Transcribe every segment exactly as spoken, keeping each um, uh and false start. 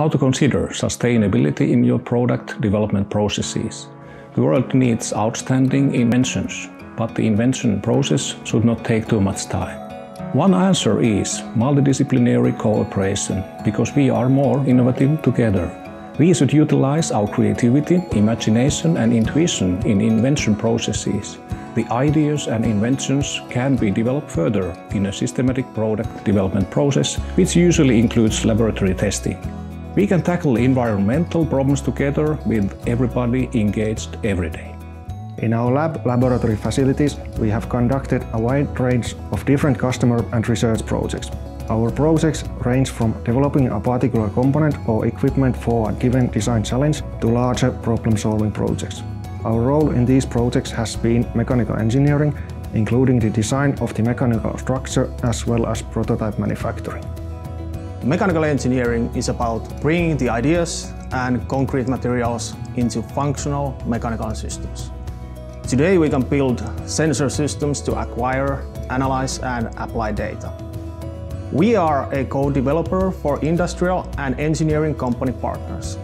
How to consider sustainability in your product development processes. The world needs outstanding inventions, but the invention process should not take too much time. One answer is multidisciplinary cooperation, because we are more innovative together. We should utilize our creativity, imagination and intuition in invention processes. The ideas and inventions can be developed further in a systematic product development process, which usually includes laboratory testing. We can tackle environmental problems together with everybody engaged every day. In our lab laboratory facilities, we have conducted a wide range of different customer and research projects. Our projects range from developing a particular component or equipment for a given design challenge to larger problem-solving projects. Our role in these projects has been mechanical engineering, including the design of the mechanical structure as well as prototype manufacturing. Mechanical engineering is about bringing the ideas and concrete materials into functional mechanical systems. Today we can build sensor systems to acquire, analyze and apply data. We are a co-developer for industrial and engineering company partners.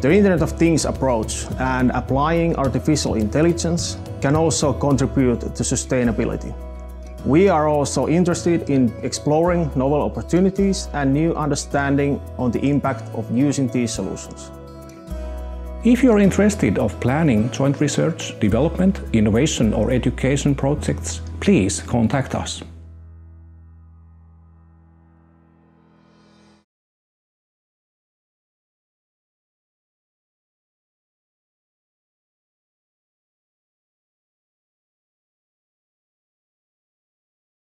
The Internet of Things approach and applying artificial intelligence can also contribute to sustainability. We are also interested in exploring novel opportunities and new understanding on the impact of using these solutions. If you are interested in planning joint research, development, innovation or education projects, please contact us.